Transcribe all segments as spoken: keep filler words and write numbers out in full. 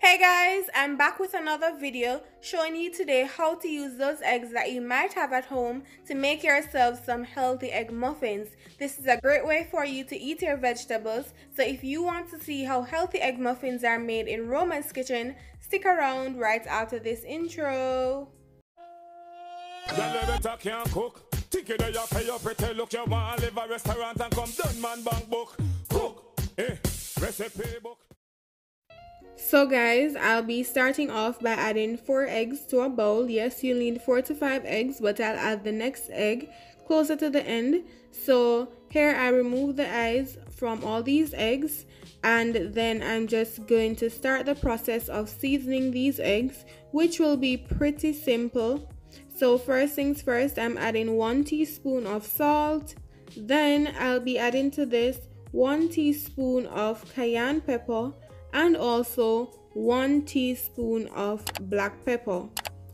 Hey guys, I'm back with another video showing you today how to use those eggs that you might have at home to make yourselves some healthy egg muffins. This is a great way for you to eat your vegetables, so if you want to see how healthy egg muffins are made in Roma's kitchen, stick around right after this intro. So guys, I'll be starting off by adding four eggs to a bowl. Yes, you'll need four to five eggs, but I'll add the next egg closer to the end. So here I remove the eyes from all these eggs, and then I'm just going to start the process of seasoning these eggs, which will be pretty simple. So first things first, I'm adding one teaspoon of salt. Then I'll be adding to this one teaspoon of cayenne pepper, and also one teaspoon of black pepper.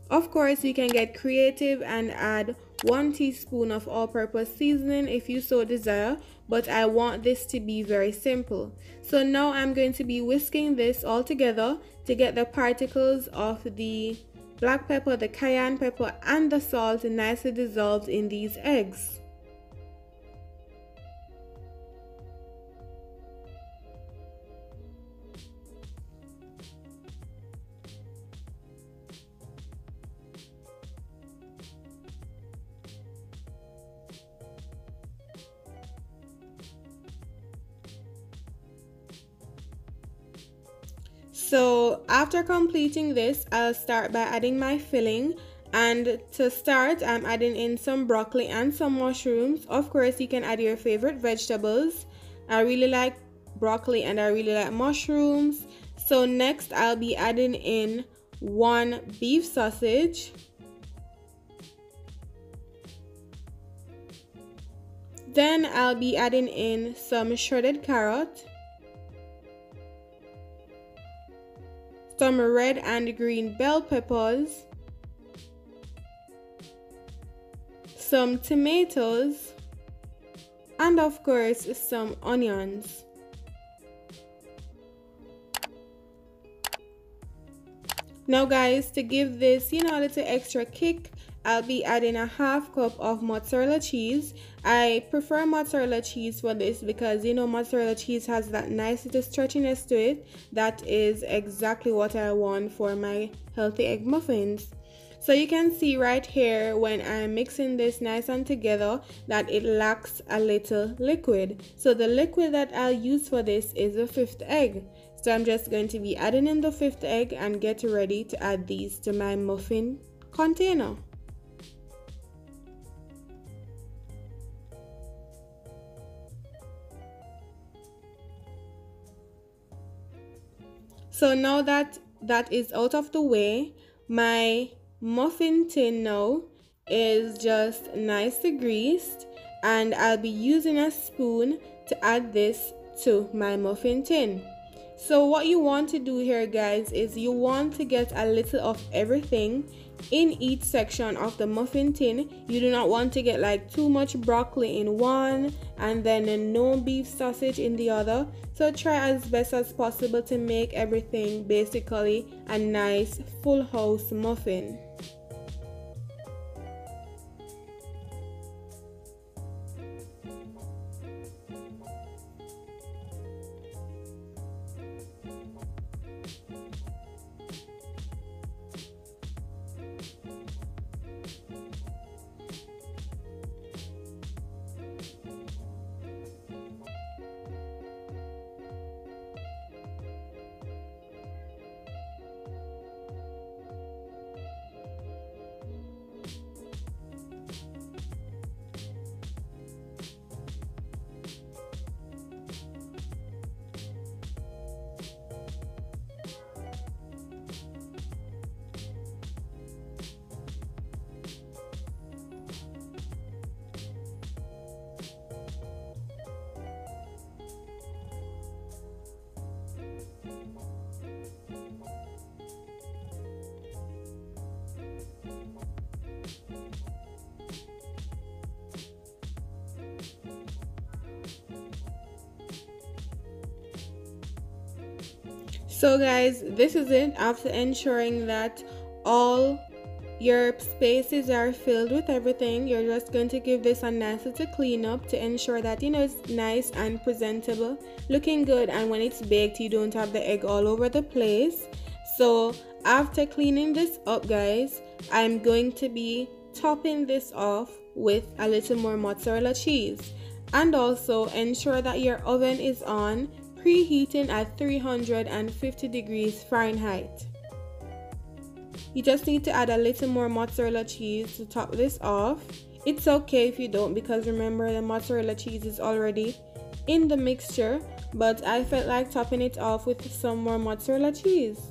Of course, you can get creative and add one teaspoon of all-purpose seasoning if you so desire, but I want this to be very simple. So now I'm going to be whisking this all together to get the particles of the black pepper, the cayenne pepper, and the salt nicely dissolved in these eggs. So after completing this, I'll start by adding my filling, and to start I'm adding in some broccoli and some mushrooms. Of course, you can add your favorite vegetables. I really like broccoli and I really like mushrooms. So next I'll be adding in one beef sausage. Then I'll be adding in some shredded carrot, some red and green bell peppers, some tomatoes, and of course some onions. Now guys, to give this, you know, a little extra kick, I'll be adding a half cup of mozzarella cheese. I prefer mozzarella cheese for this because, you know, mozzarella cheese has that nice little stretchiness to it. That is exactly what I want for my healthy egg muffins. So you can see right here when I'm mixing this nice and together that it lacks a little liquid. So the liquid that I'll use for this is a fifth egg. So I'm just going to be adding in the fifth egg and get ready to add these to my muffin container. So now that that is out of the way, my muffin tin now is just nicely greased, and I'll be using a spoon to add this to my muffin tin. So what you want to do here guys is you want to get a little of everything in each section of the muffin tin. You do not want to get like too much broccoli in one and then no beef sausage in the other. So try as best as possible to make everything basically a nice full house muffin. So guys, this is it. After ensuring that all your spaces are filled with everything, you're just going to give this a nice little clean up to ensure that, you know, it's nice and presentable, looking good, and when it's baked you don't have the egg all over the place. So after cleaning this up, guys, I'm going to be topping this off with a little more mozzarella cheese. And also ensure that your oven is on, preheating at three hundred fifty degrees Fahrenheit. You just need to add a little more mozzarella cheese to top this off. It's okay if you don't, because remember the mozzarella cheese is already in the mixture, but I felt like topping it off with some more mozzarella cheese.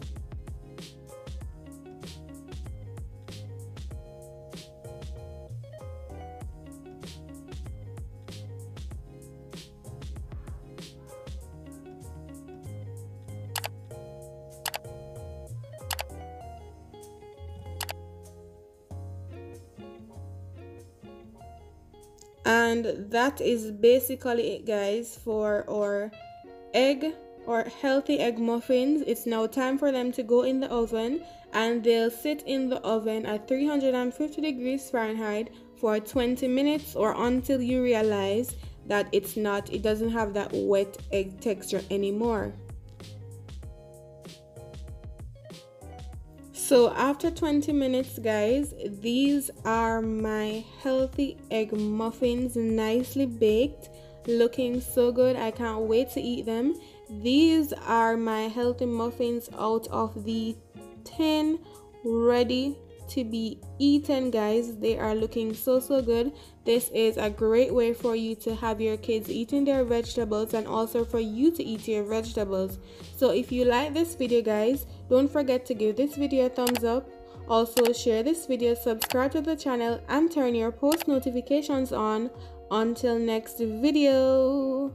And that is basically it, guys, for our egg or healthy egg muffins. It's now time for them to go in the oven, and they'll sit in the oven at three hundred fifty degrees Fahrenheit for twenty minutes, or until you realize that it's not, it doesn't have that wet egg texture anymore. So after twenty minutes, guys, these are my healthy egg muffins, nicely baked, looking so good. I can't wait to eat them. These are my healthy muffins out of the tin, ready to be eaten, guys. They are looking so, so good. This is a great way for you to have your kids eating their vegetables, and also for you to eat your vegetables. So if you like this video, guys, don't forget to give this video a thumbs up. Also share this video, subscribe to the channel, and turn your post notifications on. Until next video.